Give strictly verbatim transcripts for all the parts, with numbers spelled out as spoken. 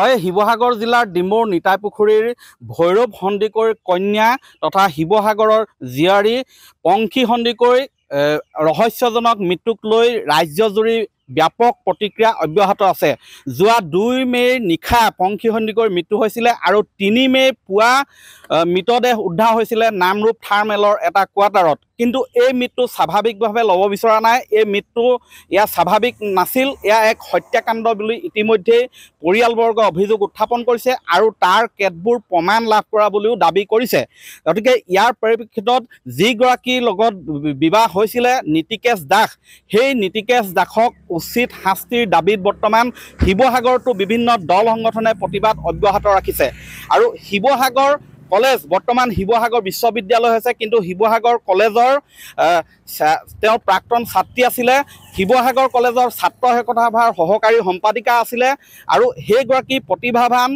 হয় শিৱসাগৰ জিলাৰ ডিমৌৰ নিতাইপুখুৰীৰ ভৈৰৱ সন্দিকৈৰ কন্যা তথা শিৱসাগৰৰ জীয়াৰী পংখী সন্দিকৈ ৰহস্যজনক মৃত্যুক লৈ ৰাজ্যজুৰি ব্যাপক প্ৰতিক্ৰিয়া অব্যাহত আছে। যোৱা দুই মে'ৰ নিশা পংখী সন্দিকৈৰ মৃত্যু হৈছিলে আৰু তিনি মে'ৰ পুৱা মৃতদেহ উদ্ধাৰ হৈছিলে নামৰূপ থাৰ্মেলৰ এটা কোৱাৰ্টাৰত। কিন্তু এই মৃত্যু স্বাভাৱিকভাৱে ল'ব বিচৰা নাই, এই মৃত্যু এয়া স্বাভাৱিক নাছিল, এয়া এক হত্যাকাণ্ড বুলি ইতিমধ্যেই পৰিয়ালবৰ্গ অভিযোগ উত্থাপন কৰিছে আৰু তাৰ কেতবোৰ প্ৰমাণ লাভ কৰা বুলিও দাবী কৰিছে। গতিকে ইয়াৰ পৰিপ্ৰেক্ষিতত যিগৰাকীৰ লগত বিবাহ হৈছিলে নীতিকেশ দাস, সেই নীতিকেশ দাসক উচিত শাস্তিৰ দাবীত বৰ্তমান শিৱসাগৰতো বিভিন্ন দল সংগঠনে প্ৰতিবাদ অব্যাহত ৰাখিছে। আৰু শিৱসাগৰ কলেজ বৰ্তমান শিৱসাগৰ বিশ্ববিদ্যালয় হৈছে, কিন্তু শিৱসাগৰ কলেজৰ তেওঁ প্ৰাক্তন ছাত্ৰী আছিলে, শিৱসাগৰ কলেজৰ ছাত্ৰ একতাসভাৰ সহকাৰী সম্পাদিকা আছিলে আৰু সেইগৰাকী প্ৰতিভাৱান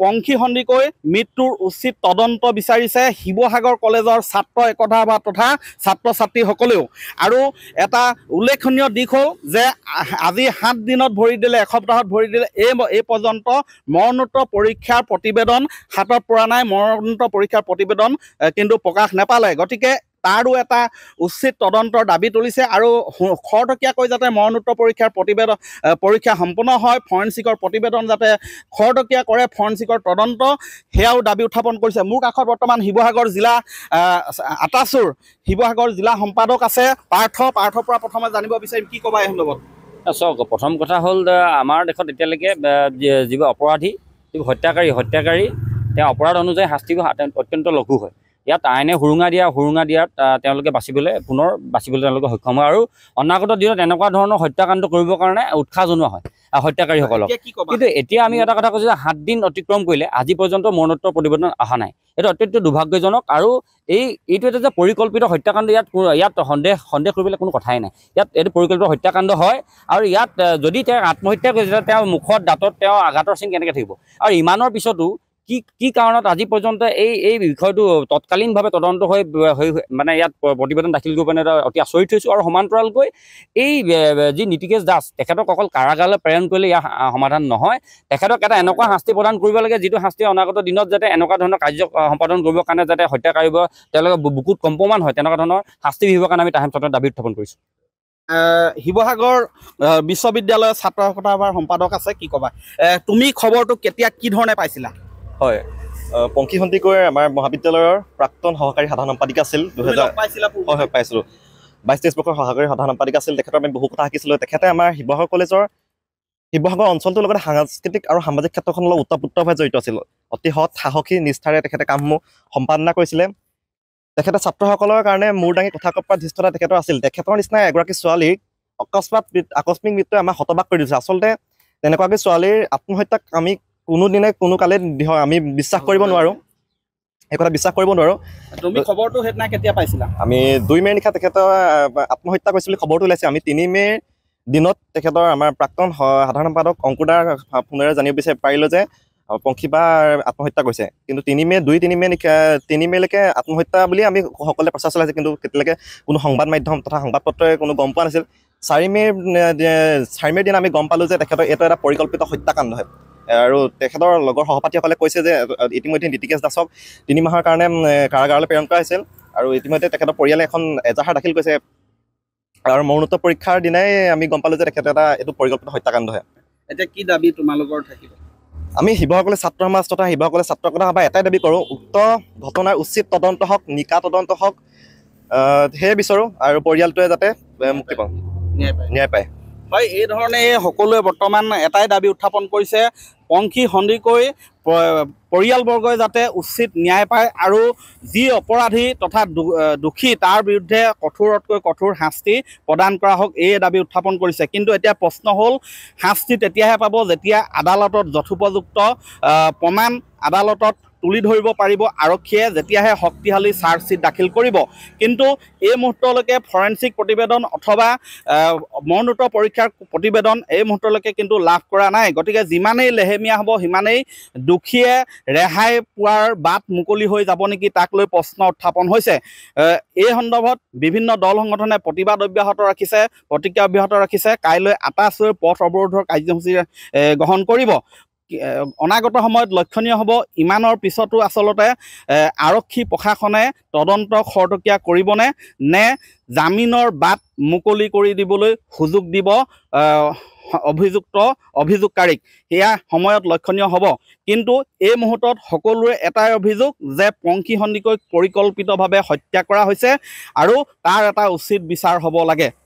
পংখী সন্দিকৈ মৃত্যুৰ উচিত তদন্ত বিচাৰিছে শিৱসাগৰ কলেজৰ ছাত্ৰ একতাসভা তথা ছাত্ৰ ছাত্ৰীসকলেও। আৰু এটা উল্লেখনীয় দিশ হ'ল যে আজি সাত দিনত ভৰি দিলে, এসপ্তাহত ভৰি দিলে, এই এই পৰ্যন্ত মৰণোত্তৰ পৰীক্ষাৰ প্ৰতিবেদন হাতত পৰা নাই, মৰণোত্তৰ পৰীক্ষাৰ প্ৰতিবেদন কিন্তু প্ৰকাশ নাপালে। গতিকে তাৰো এটা উচিত তদন্তৰ দাবী তুলিছে আৰু খৰতকীয়াকৈ যাতে মৰণোত্তৰ পৰীক্ষাৰ প্ৰতিবেদন পৰীক্ষা সম্পূৰ্ণ হয়, ফৰেঞ্চিকৰ প্ৰতিবেদন যাতে খৰতকীয়া কৰে, ফৰেঞ্চিকৰ তদন্ত সেয়াও দাবী উত্থাপন কৰিছে। মোৰ কাষত বৰ্তমান শিৱসাগৰ জিলা আটাছুৰ শিৱসাগৰ জিলা সম্পাদক আছে পাৰ্থ। পাৰ্থৰ পৰা প্ৰথমে জানিব বিচাৰিম, কি ক'বা এই সন্দৰ্ভত? চাওক, প্ৰথম কথা হ'ল আমাৰ দেশত এতিয়ালৈকে যি অপৰাধী, যি হত্যাকাৰী হত্যাকাৰী তেওঁ অপৰাধ অনুযায়ী শাস্তি অত্যন্ত লঘু হয়। ইয়াত আইনে সুৰুঙা দিয়া সুৰুঙা দিয়াত তেওঁলোকে বাচিবলৈ পুনৰ বাচিবলৈ তেওঁলোকে সক্ষম হয় আৰু অনাগত দিনত এনেকুৱা ধৰণৰ হত্যাকাণ্ড কৰিবৰ কাৰণে উৎসাহ জনোৱা হয় হত্যাকাৰীসকলক। কিন্তু এতিয়া আমি এটা কথা কৈছোঁ যে সাত দিন অতিক্ৰম কৰিলে আজি পৰ্যন্ত মৰণোত্তৰ প্ৰতিবেদন অহা নাই, এইটো অত্যন্ত দুৰ্ভাগ্যজনক। আৰু এই এইটো এটা যে পৰিকল্পিত হত্যাকাণ্ড, ইয়াত ইয়াত সন্দেহ সন্দেহ কৰিবলৈ কোনো কথাই নাই। ইয়াত এইটো পৰিকল্পিত হত্যাকাণ্ড হয় আৰু ইয়াত যদি তেওঁ আত্মহত্যা কৰিছে, তেওঁৰ মুখত দাঁতত তেওঁ আঘাতৰ চিন কেনেকৈ থাকিব? আৰু ইমানৰ পিছতো কি কি কাৰণত আজি পৰ্যন্ত এই এই বিষয়টো তৎকালীনভাৱে তদন্ত হৈ মানে ইয়াত প্ৰতিবেদন দাখিল কৰিব পৰা নাই, অতি আচৰিত হৈছোঁ। আৰু সমান্তৰালকৈ এই যি নীতিকেশ দাস, তেখেতক অকল কাৰাগাৰলৈ প্ৰেৰণ কৰিলে ইয়াৰ সমাধান নহয়, তেখেতক এটা এনেকুৱা শাস্তি প্ৰদান কৰিব লাগে যিটো শাস্তি অনাগত দিনত যাতে এনেকুৱা ধৰণৰ কাৰ্য সম্পাদন কৰিবৰ কাৰণে যাতে হত্যাকাৰী তেওঁলোকে বুকুত কম্পমান হয়, তেনেকুৱা ধৰণৰ শাস্তি বিভাগৰ কাৰণে আমি তাহাঁত দাবী উত্থাপন কৰিছোঁ। শিৱসাগৰ বিশ্ববিদ্যালয়ৰ ছাত্ৰ একতাসভাৰ সম্পাদক আছে, কি ক'বা? তুমি খবৰটো কেতিয়া কি ধৰণে পাইছিলা? হয়, পংখী সন্দিকৈ আমাৰ মহাবিদ্যালয়ৰ প্ৰাক্তন সহকাৰী সাধাৰণ সম্পাদিকা আছিল। দুহেজাৰ হয় হয় পাইছিলোঁ, বাইছ তেইছ বৰ্ষৰ সহকাৰী সাধাৰণ সম্পাদিকা আছিল। তেখেতৰ আমি বহু কথা শিকিছিলোঁ। তেখেতে আমাৰ শিৱসাগৰ কলেজৰ শিৱসাগৰ অঞ্চলটোৰ লগত সাংস্কৃতিক আৰু সামাজিক ক্ষেত্ৰখনৰ লগত ওতঃপ্ৰোতভাৱে জড়িত আছিল। অতি সৎ সাহসী নিষ্ঠাৰে তেখেতে কামসমূহ সম্পাদনা কৰিছিলে। তেখেতে ছাত্ৰসকলৰ কাৰণে মূৰ দাঙি কথা ক'ব পৰা ধৃষ্টতা তেখেতৰ আছিল। তেখেতৰ নিচিনা এগৰাকী ছোৱালীক অকস্মাত আকস্মিক মৃত্যুৱে আমাক হতবাক কৰি দিছে। আচলতে তেনেকুৱাকৈ ছোৱালীৰ আত্মহত্যাক আমি কোনোদিনে কোনো কালে আমি বিশ্বাস কৰিব নোৱাৰোঁ, সেই কথা বিশ্বাস কৰিব নোৱাৰোঁ। তুমি খবৰটো সেইদিনা কেতিয়া পাইছিলা? আমি দুই মে'ৰ নিশা তেখেতৰ আত্মহত্যা কৰিছিলোঁ খবৰটো ওলাইছে। আমি তিনি মে'ৰ দিনত তেখেতৰ আমাৰ প্ৰাক্তন সাধাৰণ সম্পাদক অংকুদাৰ ফোনেৰে জানিব বিচাৰি পাৰিলোঁ যে পংখীবা আত্মহত্যা কৰিছে। কিন্তু তিনি মে' দুই তিনি মে' নিশা তিনি মে'লৈকে আত্মহত্যা বুলি আমি সকলোৱে প্ৰচাৰ চলাইছে, কিন্তু কেতিয়ালৈকে কোনো সংবাদ মাধ্যম তথা সংবাদ পত্ৰই কোনো গম পোৱা নাছিল। চাৰি মে'ৰ চাৰি মে'ৰ দিনা আমি গম পালোঁ যে তেখেতৰ এইটো এটা পৰিকল্পিত হত্যাকাণ্ড হয়। আৰু তেখেতৰ লগৰ সহপাঠীসকলে কৈছে যে ইতিমধ্যে নীতিকেশ দাসক তিনি মাহৰ কাৰণে কাৰাগাৰলৈ প্ৰেৰণ কৰা হৈছিল আৰু ইতিমধ্যে তেখেতৰ পৰিয়ালে এখন এজাহাৰ দাখিল কৰিছে। আৰু মৰণোত্তৰ পৰীক্ষাৰ দিনাই আমি গম পালোঁ যে তেখেত এটা এইটো পৰিকল্পিত হত্যাকাণ্ড হয়। এতিয়া কি দাবী তোমালোকৰ থাকিব? আমি শিৱসাগৰ ছাত্ৰ সমাজ তথা শিৱসাগৰ ছাত্ৰ একতাসভা এটাই দাবী কৰোঁ, উক্ত ঘটনাৰ উচিত তদন্ত হওক, নিকা তদন্ত হওক, সেয়ে বিচাৰোঁ। আৰু পৰিয়ালটোৱে যাতে মুক্তি পাওঁ, ন্যায় পায়। হয়, এই ধৰণে সকলোৱে বৰ্তমান এটাই দাবী উত্থাপন কৰিছে, পংখী সন্দিকৈ পৰিয়ালবৰ্গই যাতে উচিত ন্যায় পায় আৰু যি অপৰাধী তথা দোষী তাৰ বিৰুদ্ধে কঠোৰতকৈ কঠোৰ শাস্তি প্ৰদান কৰা হওক, এই দাবী উত্থাপন কৰিছে। কিন্তু এতিয়া প্ৰশ্ন হ'ল, শাস্তি তেতিয়াহে পাব যেতিয়া আদালতত যথোপযুক্ত প্ৰমাণ আদালতত তুলি ধৰিব পাৰিব আৰক্ষীয়ে, যেতিয়াহে শক্তিশালী চাৰ্জশ্বীট দাখিল কৰিব। কিন্তু এই মুহূৰ্তলৈকে ফৰেঞ্চিক প্ৰতিবেদন অথবা মৰণোত্তৰ পৰীক্ষাৰ প্ৰতিবেদন এই মুহূৰ্তলৈকে কিন্তু লাভ কৰা নাই। গতিকে যিমানেই লেহেমীয়া হ'ব সিমানেই দোষীয়ে ৰেহাই পোৱাৰ বাট মুকলি হৈ যাব নেকি, তাক লৈ প্ৰশ্ন উত্থাপন হৈছে। এই সন্দৰ্ভত বিভিন্ন দল সংগঠনে প্ৰতিবাদ অব্যাহত ৰাখিছে, প্ৰতিক্ৰিয়া অব্যাহত ৰাখিছে। কাইলৈ আটাছুৰ পথ অৱৰোধৰ কাৰ্যসূচী গ্ৰহণ কৰিব। অনাগত সময়ত লক্ষণীয় হব। ইমানৰ পিছতো আসলতে আৰক্ষী প্ৰশাসনে তদন্ত খৰতকীয়া কৰিবনে নে জামিনৰ বাট মুকলি কৰি দিবলৈ সুযোগ দিব অভিযুক্ত অভিযোগকাৰীক, সেয়া সময়ত লক্ষণীয় হব। কিন্তু এই মুহূৰ্তত সকলোৰে এটাই অভিযোগ যে পঙ্খী সন্দিকৈক পৰিকল্পিতভাৱে হত্যা কৰা হৈছে আৰু তাৰ এটা উচিত বিচাৰ হব লাগে।